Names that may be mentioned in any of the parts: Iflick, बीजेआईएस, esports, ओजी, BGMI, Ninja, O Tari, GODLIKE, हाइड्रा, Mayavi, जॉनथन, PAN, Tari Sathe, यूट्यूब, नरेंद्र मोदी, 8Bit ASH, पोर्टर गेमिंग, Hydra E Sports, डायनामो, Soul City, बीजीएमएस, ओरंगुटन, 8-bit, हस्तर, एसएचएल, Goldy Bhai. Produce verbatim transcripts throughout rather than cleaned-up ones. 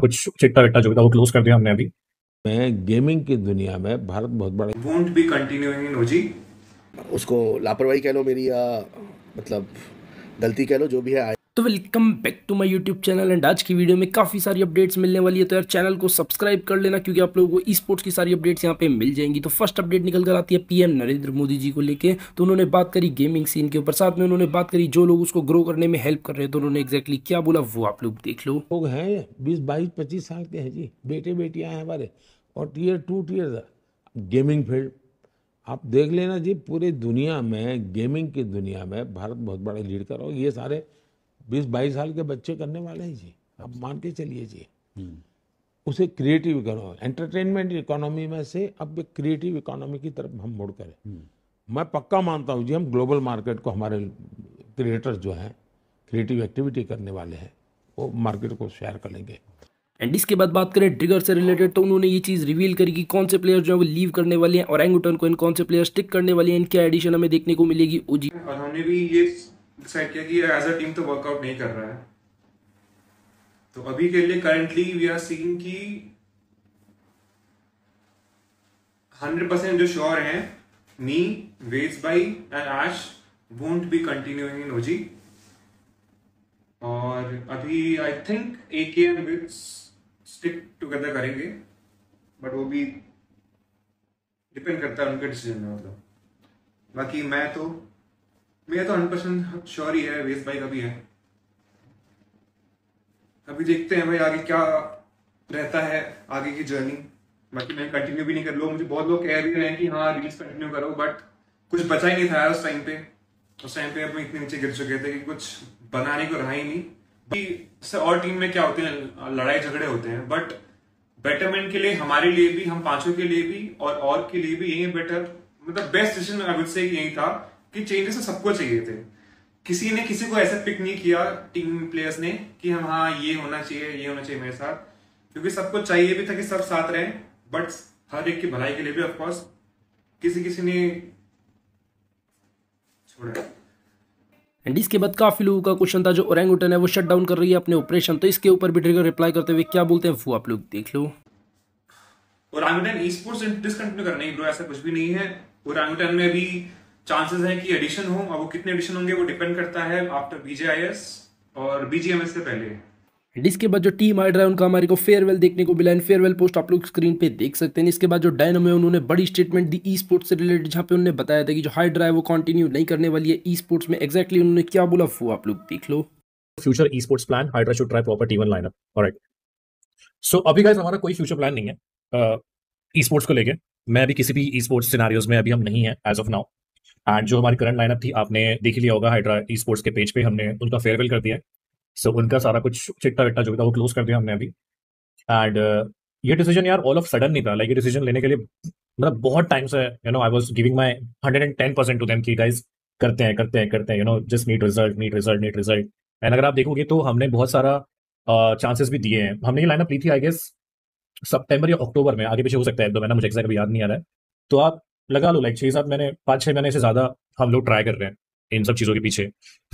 कुछ चिट्टा विट्टा जो था वो क्लोज कर दिया हमने अभी। मैं गेमिंग की दुनिया में भारत बहुत बड़ा won't be continuing in ओजी, उसको लापरवाही कह लो मेरी या मतलब गलती कह लो जो भी है। तो welcome back to my यूट्यूब channel and आज की वीडियो में काफ़ी सारी अपडेट्स मिलने वाली है, तो यार चैनल को सब्सक्राइब कर लेना क्योंकि आप लोगों को ई स्पोर्ट्स की सारी अपडेट्स यहाँ पे मिल जाएंगी। तो फर्स्ट अपडेट निकल कर आती है पीएम नरेंद्र मोदी जी को लेके, तो उन्होंने बात करी गेमिंग सीन के ऊपर, साथ में उन्होंने बात करी जो लोग उसको ग्रो करने में हेल्प कर रहे हैं, तो उन्होंने एक्जैक्टली क्या बोला वो आप लोग देख लो। लोग हैं बीस बाईस पच्चीस साल के हैं जी, बेटे बेटियाँ हैं हमारे, और tier two tier gaming field आप देख लेना जी। पूरी दुनिया में गेमिंग की दुनिया में भारत बहुत बड़ा लीड कर रहा है, ये सारे बीस बाईस साल के बच्चे करने वाले हैं जी, आप मान के चलिए जी। उसे क्रिएटिव करो, एंटरटेनमेंट इकोनॉमी में से अब क्रिएटिव इकोनॉमी की तरफ हम मोड़ करें। मैं पक्का मानता हूँ जी हम ग्लोबल मार्केट को, हमारे क्रिएटर्स जो हैं क्रिएटिव एक्टिविटी करने वाले हैं वो मार्केट को शेयर करेंगे। एंड इसके बाद बात करें ट्रिगर से रिलेटेड, तो उन्होंने ये चीज़ रिवील करी कि कौन से प्लेयर जो है वो लीव करने वाले हैं और एंगूटन को इन कौन से प्लेयर स्टिक करने वाले हैं, इनका एडिशन हमें देखने को मिलेगी ओजी। उन्होंने भी ये डिसाइड किया कि एज अ टीम तो वर्कआउट नहीं कर रहा है, तो अभी के लिए करंटली वी आर सीइंग कि हंड्रेड परसेंट जो श्योर है मी वेज बाई एंड आश won't be continuing in ओजी, और अभी आई थिंक एके एंड विट्स स्टिक टुगेदर करेंगे, बट वो भी डिपेंड करता है उनके डिसीजन में। मतलब बाकी मैं तो मेरा तो हंड्रेड परसेंट श्योर ही है, वेस भाई का भी है। अभी देखते हैं भाई आगे क्या रहता है, आगे की जर्नी। बाकी मैं कंटिन्यू भी नहीं कर लो, मुझे बहुत लोग कह भी रहे हैं कि हाँ रील्स कंटिन्यू करो, बट कुछ बचा ही नहीं था यार उस टाइम पे। उस टाइम पे अपने इतने नीचे गिर चुके थे कि कुछ बनाने को रहा ही नहीं। और टीम में क्या होते हैं लड़ाई झगड़े होते हैं, बट बेटरमेंट के लिए हमारे लिए भी, हम पांचों के लिए भी और, और के लिए भी यही बेटर मतलब बेस्ट डिसीजन अभी से यही था कि चेंजेस तो सबको चाहिए थे। किसी ने किसी को ऐसा पिक नहीं किया टीम प्लेयर्स ने कि हम हाँ ये होना चाहिए ये होना चाहिए मेरे साथ, क्योंकि सबको चाहिए भी था कि सब साथ रहें, बट हर एक की भलाई के लिए भी ऑफकोर्स किसी किसी ने छोड़ा। एंड इसके बाद काफी लोगों का क्वेश्चन था जो ओरंगुटन है वो शट डाउन कर रही है अपने ऑपरेशन, तो इसके ऊपर भी ट्रिगर रिप्लाई करते हुए क्या बोलते हैं वो आप लोग देख लो। ओरंगुटन ई स्पोर्ट्स डिसकंटिन्यू करना ही ब्रो, ऐसा कुछ भी नहीं है। ओरंगुटन में भी चांसेस हैं कि एडिशन हो, अब वो कितने एडिशन होंगे वो डिपेंड करता है आफ्टर बीजेआईएस और बीजीएमएस से पहले। एंड इसके बाद जो टीम हाइड्रा है उनका हमारे को फेयरवेल देखने को मिला, एंड फेयरवेल पोस्ट आप लोग स्क्रीन पे देख सकते हैं। इसके बाद जो डायनामो है उन्होंने बड़ी स्टेटमेंट दी ई स्पोर्ट्स से रिलेटेड, जहाँ पे उन्होंने बताया था कि जो हाइड्रा है वो कंटिन्यू नहीं करने वाली है ई स्पोर्ट्स में। एक्जैक्टली उन्होंने क्या बोला वो आप लोग देख लो। Future esports plan, हाइड्रा should try proper team lineup. Alright, so अभी गाइस हमारा कोई फ्यूचर प्लान नहीं है ई स्पोर्ट्स को लेकर। मैं अभी किसी भी ई स्पोर्ट्स सिनेरियोस में अभी हम नहीं है एज ऑफ नाउ। एंड जो हमारी करंट लाइनअप थी आपने देख लिया होगा, हाइड्रा ई स्पोर्ट्स के पेज पे हमने उनका फेयरवेल कर दिया है। सो so, उनका सारा कुछ चिट्टा विट्टा जो था वो क्लोज कर दिया हमने अभी। एंड uh, ये डिसीजन यार ऑल ऑफ सडन नहीं था, लाइक ये डिसीजन लेने के लिए मतलब बहुत टाइम से you know I was giving my hundred and ten percent to them कि गाइस करते हैं करते हैं करते हैं you know just need result need result need result. And अगर आप देखोगे तो हमने बहुत सारा चांसेस uh, भी दिए हैं। हमने ये लाइनअप ली थी आई गेस सितंबर या अक्टूबर में, आगे पीछे हो सकता है तो मैंने मुझे एक्जैक्ट याद नहीं आ रहा है। तो आप लगा लो लाइक छः सात महीने पाँच छः महीने से ज़्यादा हम लोग ट्राई कर रहे हैं इन सब चीज़ों के पीछे।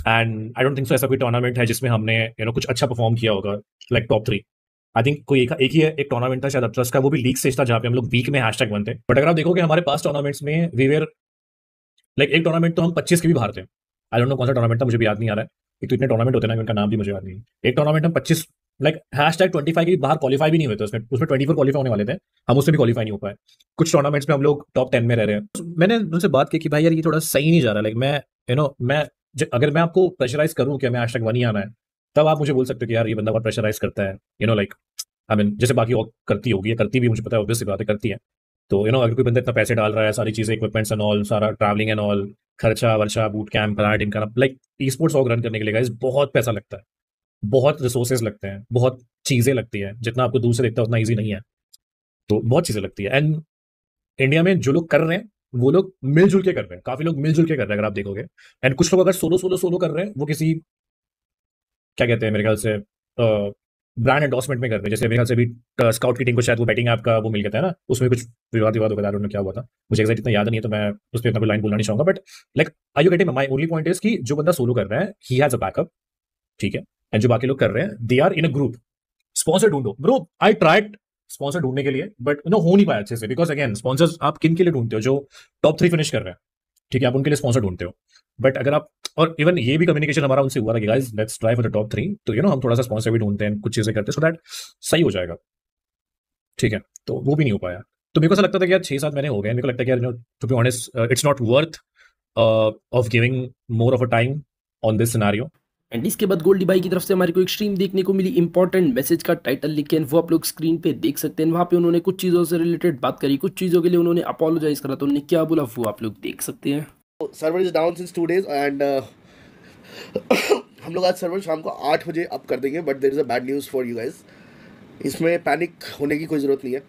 And I don't think so ऐसा कोई टूर्नामेंट है जिसमें हमने यू नो कुछ अच्छा परफॉर्म किया होगा like top three. I think कोई एक एक ही एक टूर्नामेंट था शायद अब्सर्स का, वो भी लीग स्टेज था जहाँ पे हम लोग वीक में हैशटैग बनते। बट अगर आप देखोगे हमारे पास टूर्नामेंट्स में वी वेर लाइक एक टूर्नामेंट तो हम पच्चीस के भी बाहर थे। आई डोंट नो कौन सा टूर्नामेंट था, मुझे भी याद नहीं आ रहा है। एक तो इतने टूर्नामेंट होते ना उनका नाम भी मुझे याद नहीं। एक टूर्नामेंट हम पच्चीस like hashtag twenty five के बाहर क्वालीफाई भी नहीं हुए थे, उसमें उसमें ट्वेंटी फोर क्वालीफाई होने वाले थे, हम उसमें भी क्वालीफाई नहीं हो पाए। कुछ टूर्नामेंट्स में हम लोग टॉप टेन में रह रहे हैं। मैंने उनसे बात की कि भाई यार ये थोड़ा सही नहीं जा रहा, लाइक मैं यू नो मैं अगर मैं आपको प्रेशराइज करूँ कि मैं हैश टैग वन ही आना है, तब आप मुझे बोल सकते हो कि यार ये बंदा बहुत प्रेशराइज करता है you know like I mean जैसे बाकी और करती होगी, करती भी मुझे पता है ऑब्वियस बातें करती है। तो यू नो अगर कोई बंदा इतना पैसे डाल रहा है, सारी चीज़ें इक्विपमेंट्स एंड ऑल, सारा ट्रैवलिंग एंड ऑल, खर्चा वर्चा बूट कैंप बनाना टीम करना, like esports org run करने के लिए गाइस बहुत पैसा लगता है, बहुत रिसोर्सेज लगते हैं, बहुत चीज़ें लगती हैं। जितना आपको दूर से देखता है उतना ईजी नहीं है, तो बहुत चीज़ें लगती है। एंड इंडिया में जो लोग कर रहे हैं वो लोग मिलजुल के कर रहे हैं, काफ़ी लोग मिलजुल के कर रहे हैं अगर आप देखोगे। एंड कुछ लोग अगर सोलो सोलो सोलो कर रहे हैं वो किसी क्या कहते हैं मेरे ख्याल से ब्रांड एंडोर्समेंट में कर रहे हैं। जैसे मेरे ख्याल से भी स्काउट की टीम को शायद वो बैटिंग ऐप का वो मिल गया था ना, उसमें कुछ विवाद विवाद वगैरह उन्होंने क्या हुआ था मुझे एक्जैक्ट इतना याद नहीं है, तो मैं उस पर इतना कोई लाइन बोलना नहीं चाहूँगा। But like I you getting my only point is कि जो बंदा सोलो कर रहा है ही हैज़ अ बैकअप, ठीक है, एंड जो बाकी लोग कर रहे हैं they are in a group. Sponsor ढूंढो ब्रो। आई ट्राइड स्पॉन्सर ढूंढने के लिए बट नो हो नहीं पाया अच्छे से, बिकॉज अगेन स्पॉन्सर्स आप किन के लिए ढूंढते हो, जो टॉप थ्री फिनिश कर रहे हैं ठीक है, आप उनके लिए स्पॉन्सर ढूंढते हो। बट अगर आप, और इवन ये भी कम्युनिकेशन हमारा उनसे हुआ था कि guys let's try for the top three, तो यू नो हम थोड़ा सा स्पॉन्सर भी ढूंढते हैं, कुछ चीजें करते हैं सो दैट सही हो जाएगा ठीक है। तो वो भी नहीं हो पाया, तो मेरे को ऐसा लगता था कि यार छः सात महीने हो गए, मेरे को लगता है कि यार to be honest it's not worth of giving more of a time on this scenario. And इसके बाद गोल्डी भाई की तरफ से हमारे को एक स्ट्रीम देखने को मिली, इंपॉर्टेंट मैसेज का टाइटल लिख के, वो आप लोग स्क्रीन पे देख सकते हैं। वहाँ पे उन्होंने कुछ चीज़ों से रिलेटेड बात करी, कुछ चीज़ों के लिए उन्होंने अपोलोजाइज करा, तो उन्होंने क्या बोला वो आप लोग देख सकते हैं। Server is down since two days and हम लोग आज सर्वर शाम को आठ बजे अप कर देंगे, but there is a bad news for you guys. इसमें पैनिक होने की कोई ज़रूरत नहीं है,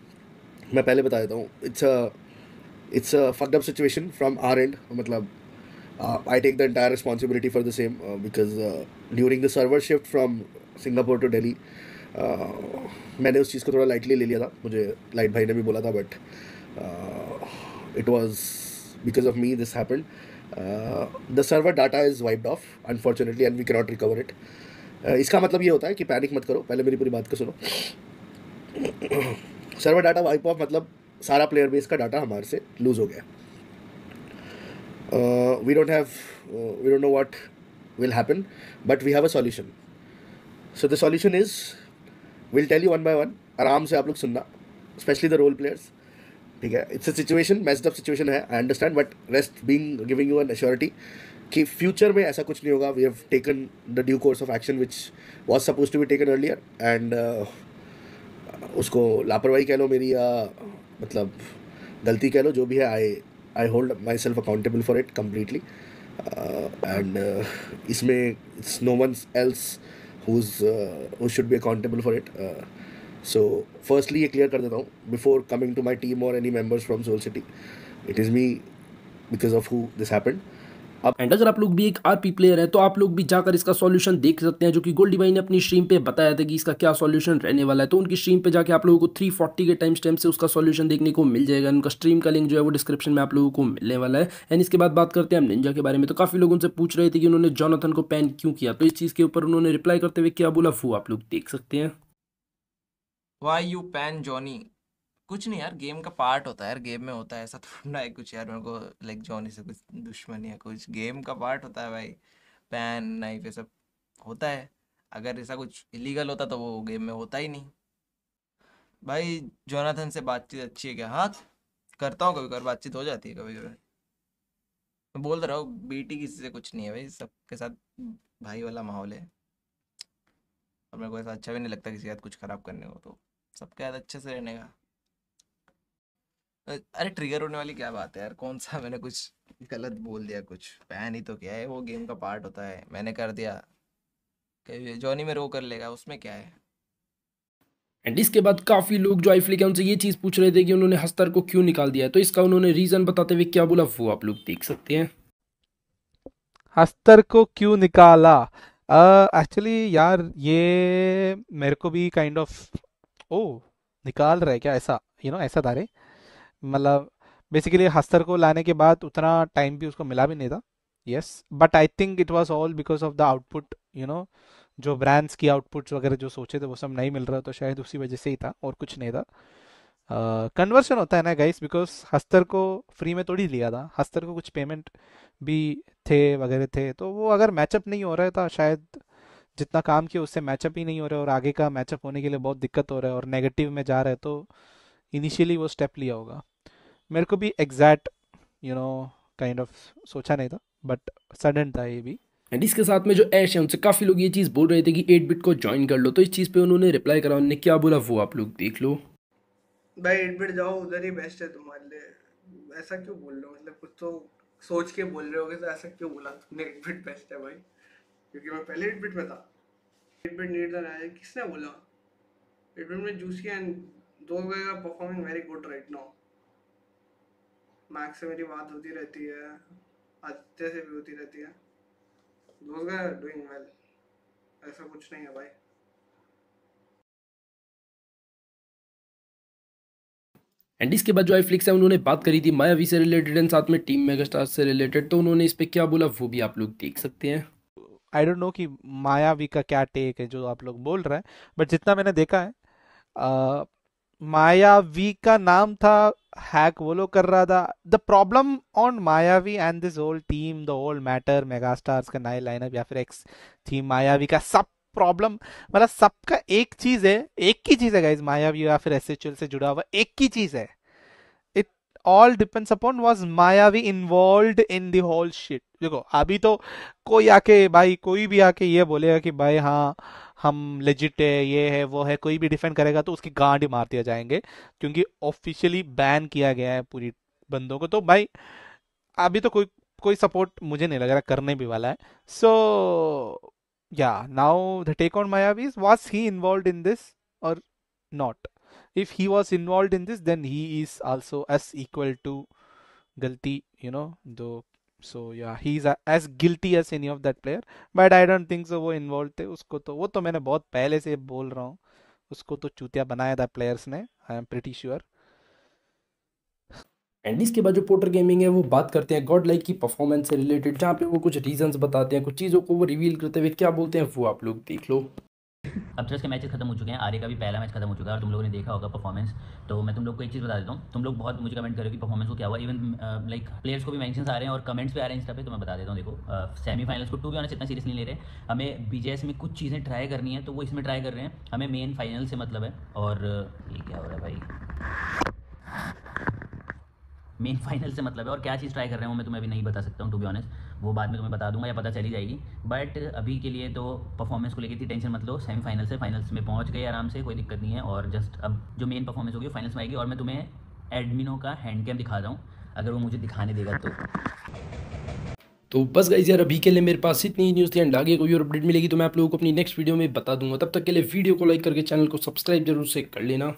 मैं पहले बता देता हूँ। It's it's a fucked up situation from our end, मतलब Uh, I take the entire responsibility for the same uh, because uh, during the server shift from Singapore to Delhi, uh, मैंने उस चीज़ को थोड़ा lightly ले लिया था, मुझे light भाई ने भी बोला था, but uh, it was because of me this happened. Uh, the server data is wiped off unfortunately and we cannot recover it. Uh, इसका मतलब ये होता है कि पैनिक मत करो, पहले मेरी पूरी बात को सुनो। सर्वर डाटा वाइप ऑफ मतलब सारा प्लेयर बेस का डाटा हमारे से लूज़ हो गया। Uh, we don't have, uh, we don't know what will happen, but we have a solution. So the solution is, we'll tell you one by one. आराम से आप लोग सुनना, especially the role players. ठीक है, it's a situation, messed up situation है, I understand, but rest being giving you an assurity कि future में ऐसा कुछ नहीं होगा. We have taken the due course of action which was supposed to be taken earlier, and uh, उसको लापरवाही कह लो मेरी या मतलब गलती कह लो, जो भी है, I I hold myself accountable for it completely, uh, and uh, इसमें it's no one else who's uh, who should be accountable for it. Uh, so firstly ये clear कर देता हूँ before coming to my team or any members from Soul City, it is me because of who this happened. And अगर आप लोग भी एक RP player हैं तो आप लोग भी जाकर इसका सॉल्यूशन देख सकते हैं, जो कि गोल्डी भाई ने अपनी स्ट्रीम पे बताया था कि इसका क्या सॉल्यूशन रहने वाला है। तो उनकी स्ट्रीम पे जाके आप लोगों को तीन सौ चालीस के टाइम स्टैम्प से उसका सॉल्यूशन देखने को मिल जाएगा। उनका स्ट्रीम का लिंक जो है वो डिस्क्रिप्शन में आप लोगों को मिलने वाला है। एंड इसके बाद बात करते हैं हम निंजा के बारे में। तो काफ़ी लोग उनसे पूछ रहे थे कि उन्होंने जॉनथन को पैन क्यों किया, तो इस चीज़ के ऊपर उन्होंने रिप्लाई करते हुए क्या बोला वो आप लोग देख सकते हैं। Why you pan Johnny? कुछ नहीं यार, गेम का पार्ट होता है यार, गेम में होता है, ऐसा थोड़ा है कुछ यार मेरे को लाइक जॉनी से कुछ दुश्मनी है, कुछ गेम का पार्ट होता है भाई। पैन नाइफ ये सब होता है, अगर ऐसा कुछ इलीगल होता तो वो गेम में होता ही नहीं। भाई जोनाथन से बातचीत अच्छी है क्या? हाँ करता हूँ, कभी कभी बातचीत हो जाती है, कभी कभी। मैं बोल रहा हूँ बेटी किसी से कुछ नहीं है भाई, सबके साथ भाई वाला माहौल है, और मेरे को ऐसा अच्छा भी नहीं लगता किसी के साथ कुछ ख़राब करने को, तो सबके साथ अच्छे से रहने का। अरे ट्रिगर होने वाली क्या बात है यार, कौन सा मैंने कुछ गलत बोल दिया? कुछ पैन ही तो क्या है, वो गेम का पार्ट होता है, मैंने कर दिया, जॉनी में रो कर लेगा, उसमें क्या है। एंड इसके बाद काफ़ी लोग जो आईफ्लिक है उनसे ये चीज़ पूछ रहे थे कि उन्होंने हस्तर को क्यों निकाल दिया, तो इसका उन्होंने रीज़न बताते हुए क्या बोला वो आप लोग देख सकते हैं। हस्तर को क्यों निकाला? एक्चुअली uh, यार ये मेरे को भी काइंड ऑफ ओ निकाल रहा है क्या ऐसा, यू नो ऐसा तारे, मतलब बेसिकली हस्तर को लाने के बाद उतना टाइम भी उसको मिला भी नहीं था। Yes, but I think it was all because of the output, you know जो ब्रांड्स की आउटपुट्स वगैरह जो सोचे थे वो सब नहीं मिल रहा, तो शायद उसी वजह से ही था और कुछ नहीं था। कन्वर्शन uh, होता है ना गाइस, बिकॉज हस्तर को फ्री में थोड़ी लिया था, हस्तर को कुछ पेमेंट भी थे वगैरह थे, तो वो अगर मैचअप नहीं हो रहा था, शायद जितना काम किया उससे मैचअप ही नहीं हो रहा है, और आगे का मैचअप होने के लिए बहुत दिक्कत हो रहा है और नेगेटिव में जा रहा है, तो इनिशियली वो स्टेप लिया होगा। मेरे को भी exact you know kind of सोचा नहीं था, बट सडन था ये भी। एंड इसके साथ में जो ऐश है उनसे काफ़ी लोग ये चीज़ बोल रहे थे कि एट बिट को ज्वाइन कर लो, तो इस चीज़ पे उन्होंने रिप्लाई करा, उन्होंने क्या बोला वो आप लोग देख लो। भाई एट बिट जाओ, उधर ही बेस्ट है तुम्हारे लिए, ऐसा क्यों बोल रहे हो? मतलब कुछ तो सोच के बोल रहे होगे, तो ऐसा क्यों बोला तुमने एट बिट बेस्ट है भाई? क्योंकि मैं पहले एट बिट में था। Eight bit need the right, किसने बोला? एट बिट में जूसी एंड दो गए का performing very good right now. Max से मेरी बात होती रहती है, अच्छे से भी होती रहती है, दो गए डूइंग वेल, ऐसा कुछ नहीं है भाई। एंड इसके बाद जो आईफ्लिक्स है उन्होंने बात करी थी मायावी से रिलेटेड एंड साथ में टीम मेगास्टार से रिलेटेड, तो उन्होंने इस पे क्या बोला वो भी आप लोग देख सकते हैं। आई डोंट नो कि मायावी का क्या टेक है जो आप लोग बोल रहे हैं, बट जितना मैंने देखा है आ, मायावी का नाम था, हैक वो लोग कर रहा था. The problem on Mayavi and this whole team, the whole matter, megastars का नए लाइनअप या फिर एक्स थीम, मायावी का सब प्रॉब्लम, मतलब सबका एक चीज है, एक ही चीज है गाइस, मायावी या फिर एसएचएल से जुड़ा हुआ एक ही चीज है. It all depends upon was Mayavi involved in the whole shit. देखो अभी तो कोई आके भाई कोई भी आके ये बोलेगा कि भाई हाँ हम लेजिट है, ये है वो है, कोई भी डिफेंड करेगा तो उसकी गांड ही मार दिया जाएंगे, क्योंकि ऑफिशियली बैन किया गया है पूरी बंदों को. तो भाई अभी तो कोई कोई सपोर्ट मुझे नहीं लग रहा करने भी वाला है. सो या now the take on Mayavi, was he involved in this और not? If he was involved in this then he is also as equal to गलती, you know though. So yeah, he's as guilty as any of that player, but I don't think so वो involved थे. उसको तो वो तो मैंने बहुत पहले से बोल रहा हूँ, उसको तो चूतिया बनाया था players ने, I am pretty sure. And इसके बाद जो पोर्टर गेमिंग है वो बात करते हैं गॉड लाइक की परफॉर्मेंस से रिलेटेड, जहाँ पे वो कुछ रीजंस बताते हैं, कुछ चीज़ों को वो रिवील करते हुए क्या बोलते हैं वो आप लोग देख लो. अब तो इसके मैचेस खत्म हो चुके हैं, आर्य का भी पहला मैच खत्म हो चुका है और तुम लोगों ने देखा होगा परफॉर्मेंस. तो मैं तुम लोग को एक चीज़ बता देता हूँ, तुम लोग बहुत मुझे कमेंट करो कि परफॉर्मेंस को क्या हुआ. इवन लाइक प्लेयर्स को भी मेंशंस आ रहे हैं और कमेंट्स भी आ रहे हैं इंस्टा पे, तो मैं बता देता हूँ. देखो सेमीफाइनल्स को टू भी ऑनेस्ट इतना सीरियस नहीं ले रहे, हमें बीजेएस में कुछ चीज़ें ट्राई करनी है तो वो इसमें ट्राई कर रहे हैं, हमें मेन फाइनल से मतलब है. और ये क्या हो रहा है भाई, मेन फाइनल से मतलब है, और क्या चीज़ ट्राई कर रहे हैं वो मैं तुम्हें अभी नहीं बता सकता हूँ टू बी ऑनेस्ट, वो बाद में तुम्हें बता दूंगा या पता चली जाएगी. बट अभी के लिए तो परफॉर्मेंस को लेकर इतनी टेंशन मत लो, सेमीफाइनल से फाइनल्स में पहुँच गए आराम से, कोई दिक्कत नहीं है. और जस्ट अब जो मेन परफॉर्मेंस होगी फाइनल्स में आएगी, और मैं तुम्हें एडमिनों का हैंड कैम दिखाता हूँ अगर वो मुझे दिखाने देगा तो. तो बस गाइस यार अभी के लिए मेरे पास इतनी ही न्यूज़ थी, एंड आगे कोई और अपडेट मिलेगी तो मैं आप लोगों को अपनी नेक्स्ट वीडियो में बता दूंगा. तब तक के लिए वीडियो को लाइक करके चैनल को सब्सक्राइब जरूर से कर लेना.